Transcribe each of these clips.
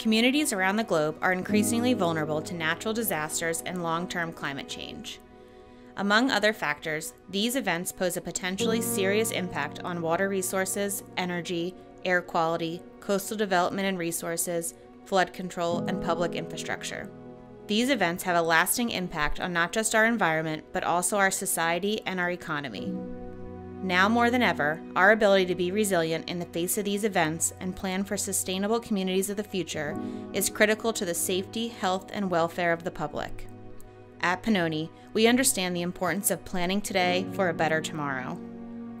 Communities around the globe are increasingly vulnerable to natural disasters and long-term climate change. Among other factors, these events pose a potentially serious impact on water resources, energy, air quality, coastal development and resources, flood control, and public infrastructure. These events have a lasting impact on not just our environment, but also our society and our economy. Now more than ever, our ability to be resilient in the face of these events and plan for sustainable communities of the future is critical to the safety, health, and welfare of the public. At Pennoni, we understand the importance of planning today for a better tomorrow.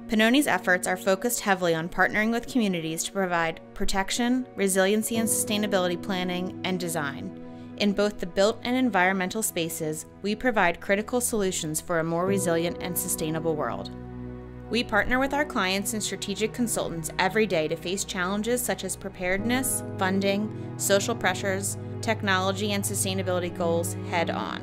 Pennoni's efforts are focused heavily on partnering with communities to provide protection, resiliency and sustainability planning, and design. In both the built and environmental spaces, we provide critical solutions for a more resilient and sustainable world. We partner with our clients and strategic consultants every day to face challenges such as preparedness, funding, social pressures, technology and sustainability goals head-on.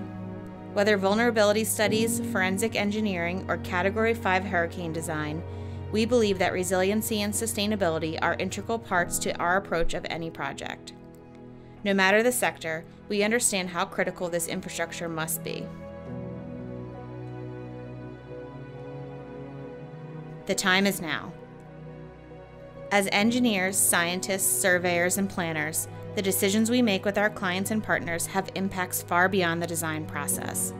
Whether vulnerability studies, forensic engineering, or Category 5 hurricane design, we believe that resiliency and sustainability are integral parts to our approach of any project. No matter the sector, we understand how critical this infrastructure must be. The time is now. As engineers, scientists, surveyors, and planners, the decisions we make with our clients and partners have impacts far beyond the design process.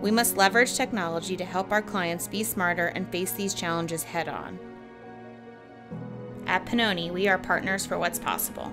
We must leverage technology to help our clients be smarter and face these challenges head-on. At Pennoni, we are partners for what's possible.